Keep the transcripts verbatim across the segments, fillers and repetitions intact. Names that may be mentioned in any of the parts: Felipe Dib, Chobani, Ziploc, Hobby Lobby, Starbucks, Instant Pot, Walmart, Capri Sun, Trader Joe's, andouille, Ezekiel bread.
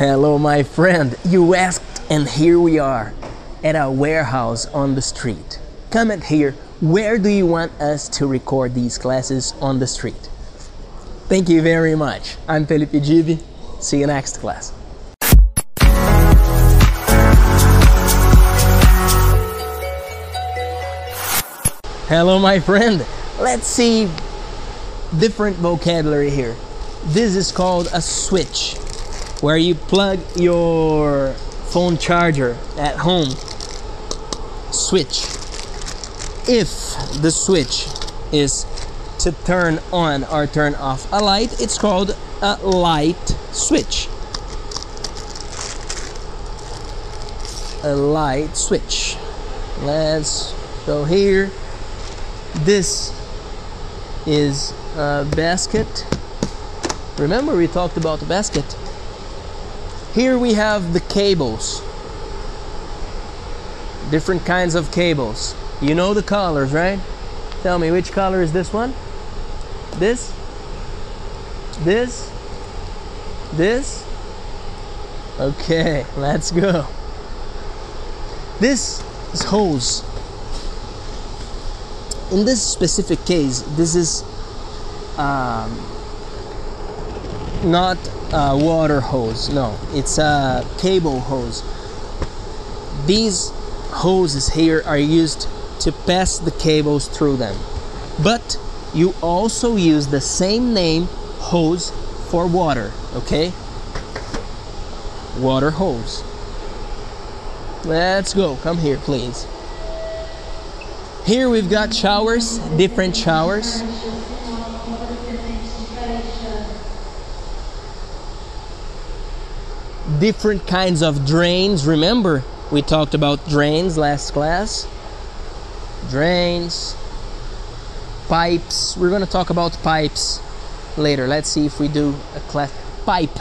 Hello my friend, you asked and here we are at a warehouse on the street. Comment here, where do you want us to record these classes on the street? Thank you very much. I'm Felipe Dib. See you next class. Hello my friend, let's see different vocabulary here. This is called a switch, where you plug your phone charger at home. Switch. If the switch is to turn on or turn off a light, it's called a light switch. A light switch. Let's go here. This is a basket. Remember we talked about the basket? Here we have the cables, different kinds of cables. You know the colors, right? Tell me, which color is this one? This? This? This? Okay, let's go. This is hose. In this specific case, this is um, not Uh, water hose, no, it's a cable hose. These hoses here are used to pass the cables through them, but you also use the same name hose for water, okay? Water hose. Let's go, come here please. Here we've got showers, different showers. Different kinds of drains. Remember we talked about drains last class. Drains, pipes. We're going to talk about pipes later. Let's see if we do a class. Pipe.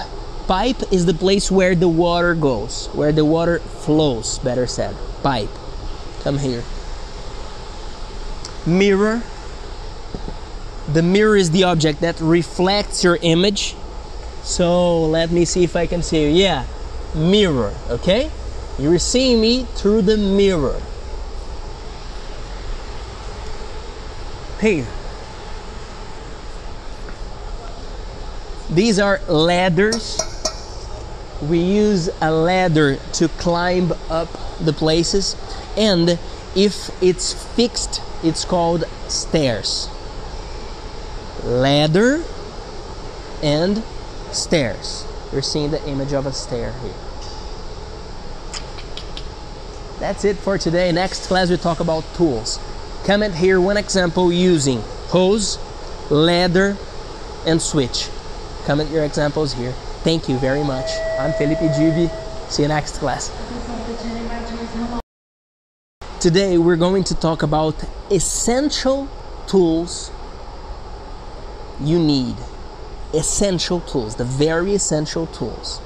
Pipe is the place where the water goes, where the water flows, better said. Pipe. Come here. Mirror. The mirror is the object that reflects your image. So let me see if I can see you. Yeah, mirror, okay? You're seeing me through the mirror. Here. These are ladders. We use a ladder to climb up the places. And if it's fixed, it's called stairs. Ladder and stairs. You're seeing the image of a stair here. That's it for today. Next class we talk about tools. Comment here one example using hose, ladder, and switch. Comment your examples here. Thank you very much. I'm Felipe Dib. See you next class. Today we're going to talk about essential tools you need. Essential tools, the very essential tools.